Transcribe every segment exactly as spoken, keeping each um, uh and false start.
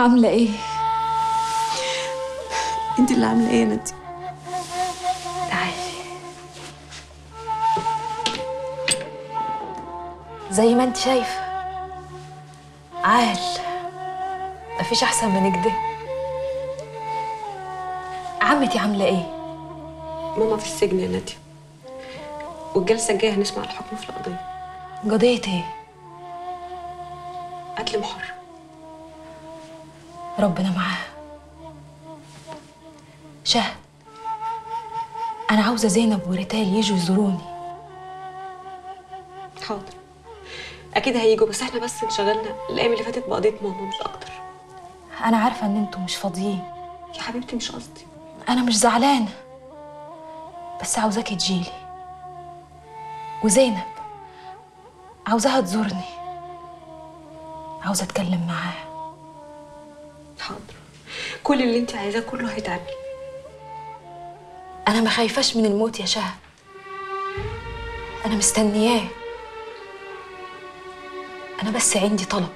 عاملة ايه؟ انت اللي عاملة ايه يا نادية؟ تعالي زي ما انت شايفة عال، مفيش أحسن من كده. عمتي عاملة ايه؟ ماما في السجن يا نادية، والجلسة الجاية هنسمع الحكم في القضية. قضية ايه؟ قتل محرم. ربنا معاها. شهد، أنا عاوزة زينب وريتال يجوا يزوروني. حاضر، أكيد هيجوا، بس إحنا بس انشغلنا الأيام اللي فاتت بقضية ماما مش أكتر. أنا عارفة إن أنتوا مش فاضيين. يا حبيبتي مش قصدي. أنا مش زعلانة، بس عاوزاكي تجيلي. وزينب عاوزاها تزورني، عاوزة أتكلم معاها. حاضر، كل اللي انت عايزاه كله هيتعمل. انا ما خايفاش من الموت يا شهد، انا مستنياه. انا بس عندي طلب،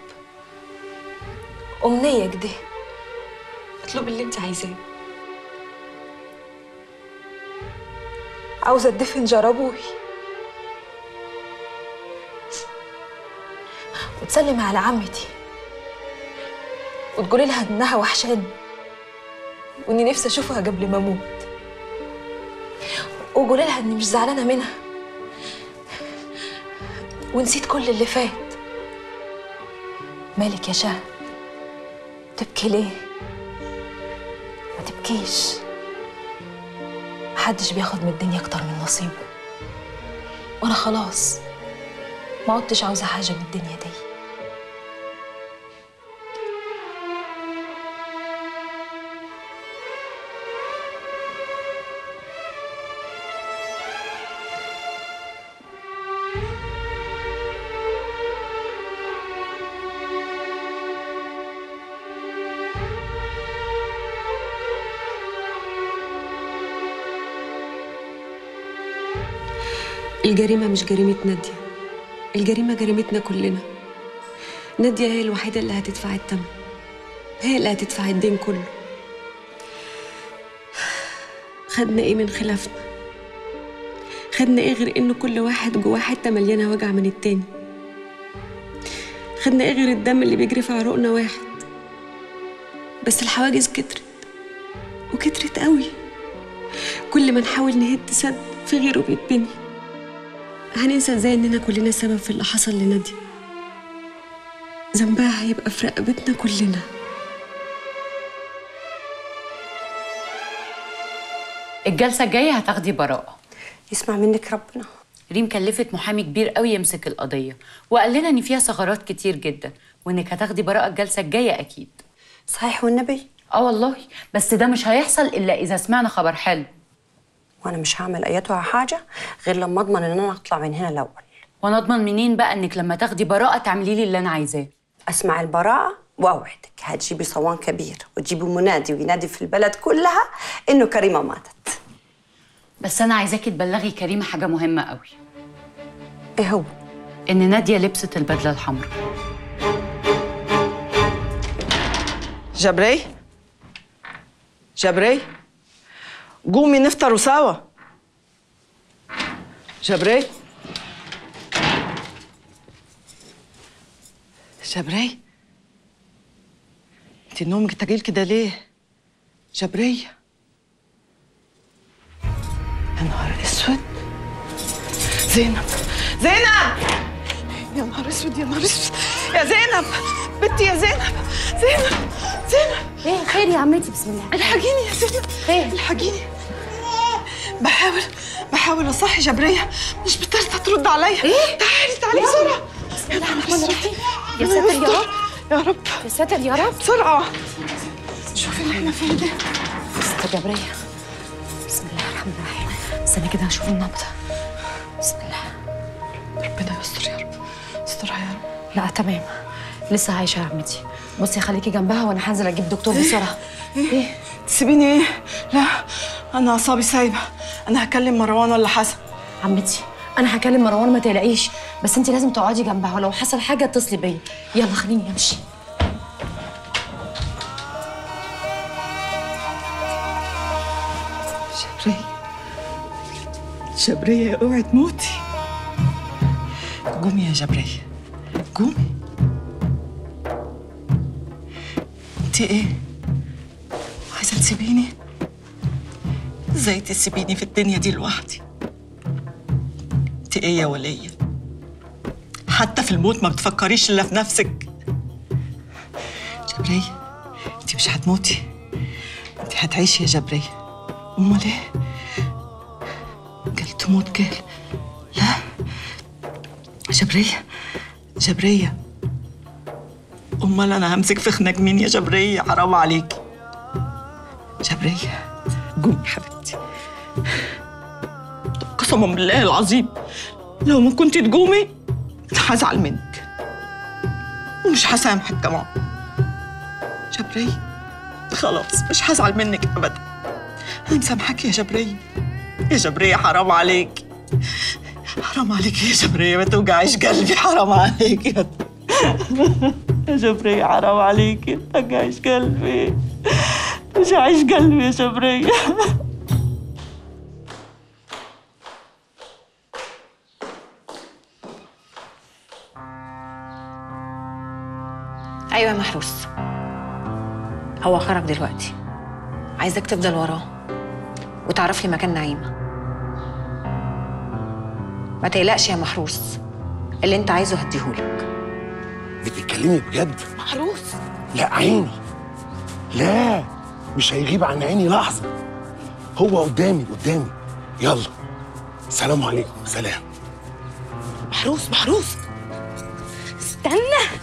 امنيه كده. اطلب اللي انت عايزاه. عاوزه اتدفن جار ابوي وتسلمي على عمتي وتقولي لها انها وحشاني واني نفسي اشوفها قبل ما اموت، وقولي لها اني مش زعلانه منها ونسيت كل اللي فات. مالك يا شهد؟ تبكي ليه؟ ما تبكيش، محدش بياخد من الدنيا اكتر من نصيبه، وانا خلاص ما عدتش عاوزه حاجه من الدنيا دي. الجريمة مش جريمة نادية، الجريمة جريمتنا كلنا. نادية هي الوحيدة اللي هتدفع الثمن، هي اللي هتدفع الدين كله. خدنا ايه من خلافنا؟ خدنا ايه غير ان كل واحد جواه حتة مليانة وجع من التاني؟ خدنا ايه غير الدم اللي بيجري في عروقنا واحد؟ بس الحواجز كترت وكترت قوي. كل ما نحاول نهد سد في غيره بيتبني. هننسى ازاي اننا كلنا سبب في اللي حصل لنادية؟ ذنبها هيبقى في رقبتنا كلنا. الجلسة الجاية هتاخدي براءة. يسمع منك ربنا. ريم كلفت محامي كبير قوي يمسك القضية، وقال لنا ان فيها ثغرات كتير جدا، وانك هتاخدي براءة الجلسة الجاية اكيد. صحيح والنبي؟ اه والله، بس ده مش هيحصل الا اذا سمعنا خبر حلو. وانا مش هعمل ايتها حاجه غير لما اضمن ان انا هطلع من هنا الاول. وانا اضمن منين بقى انك لما تاخدي براءه تعملي لي اللي انا عايزاه؟ اسمع البراءه واوعدك هتجيبي صوان كبير وتجيبي منادي وينادي في البلد كلها انه كريمه ماتت. بس انا عايزاكي تبلغي كريمه حاجه مهمه قوي. ايه هو؟ ان ناديه لبست البدله الحمراء. جبري جبري قومي نفطروا سوا. جبري جبري انت نومك تقيل كده ليه؟ جبري يا نهار اسود. زينب زينب يا نهار اسود يا نهار اسود يا زينب بنتي يا زينب زينب زينب. ايه خير يا عمتي؟ بسم الله. الحقيني يا زينب. خير؟ الحقيني. بحاول بحاول اصحي جبريه، مش بترضى ترد عليا. ايه؟ تعالي تعالي بسرعه. بسم الله الرحمن الرحيم. يا ساتر يا رب يا رب يا ساتر يا رب. بسرعه شوفي اللي احنا فيه ده. استر جبريه. بسم الله الرحمن الرحيم. استني كده هشوف النبضه. بسم الله. ربنا يستر يا رب. استرها يا رب. لا تمام، لسه عايشه يا عمتي. بصي خليكي جنبها وانا هنزل اجيب دكتور بسرعه. ايه؟ ايه؟ تسيبيني ايه؟ لا انا اعصابي سايبه. انا هكلم مروان ولا حسن. عمتي انا هكلم مروان ما تقلقيش، بس انت لازم تقعدي جنبها ولو حصل حاجه اتصلي بيا. يلا خليني امشي. جبرية اوعي تموتي. قومي يا جبرية قومي. انت ايه؟ عايزة تسيبيني؟ ازاي تسيبيني في الدنيا دي لوحدي؟ انت ايه يا ولية؟ حتى في الموت ما بتفكريش الا في نفسك. جبرية انت مش هتموتي، انت هتعيشي يا جبرية. امال ايه؟ قال تموت؟ قال لا. جبرية جبرية امال انا همسك في خناج مين يا جبرية؟ حرام عليكي جبرية. قومي يا حبيبتي، قسما بالله العظيم لو ما كنتي تقومي هزعل منك ومش هسامحك كمان. جبرية خلاص مش هزعل منك ابدا، هنسامحك يا جبرية. يا جبرية حرام عليك، حرام عليك يا جبرية، ما توجعيش قلبي، حرام عليك يا يا جبرية، حرام عليك ما توجعيش قلبي، ما توجعيش قلبي يا جبرية. أيوة يا محروس، هو خرج دلوقتي، عايزك تفضل وراه وتعرف لي مكان نعيمة. ما تقلقش يا محروس، اللي انت عايزه هديهولك. بتتكلمي بجد؟ محروس لا عيني، لا مش هيغيب عن عيني لحظة، هو قدامي قدامي. يلا سلام عليكم. سلام. محروس محروس استنى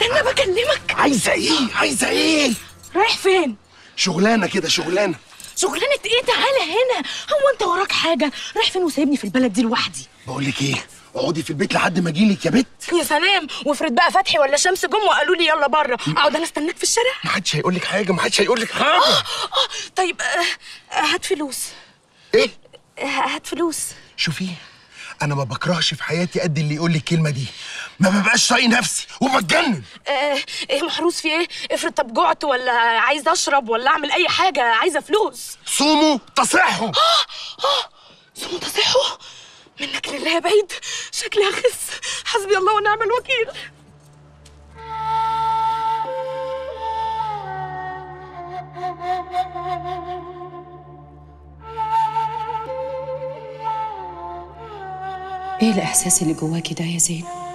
استنى بكلمك. عايزة ايه؟ عايزة ايه؟ رايح فين؟ شغلانة كده. شغلانة؟ شغلانة ايه؟ تعالى هنا. هو انت وراك حاجة؟ رايح فين وسايبني في البلد دي لوحدي؟ بقول لك ايه، اقعدي في البيت لحد ما اجيلك يا بت. يا سلام، وافرض بقى فتحي ولا شمس جم وقالوا لي يلا بره، اقعد انا استناك في الشارع؟ ما حدش هيقول لك حاجة، ما حدش هيقول لك حاجة. اه اه طيب آه هات فلوس. ايه؟ هات فلوس. شوفي انا ما بكرهش في حياتي قد اللي يقول لي الكلمه دي، ما ببقاش طايق نفسي وبتجنن. آه ايه محروس في ايه؟ افرض طب جعت ولا عايز اشرب ولا اعمل اي حاجه، عايزه فلوس. صوموا تصحوا. اه اه صوموا تصحوا. منك لله يا بعيد، شكلي هخس. حسبي الله ونعم الوكيل. ايه الاحساس اللي جواكي ده يا زينب؟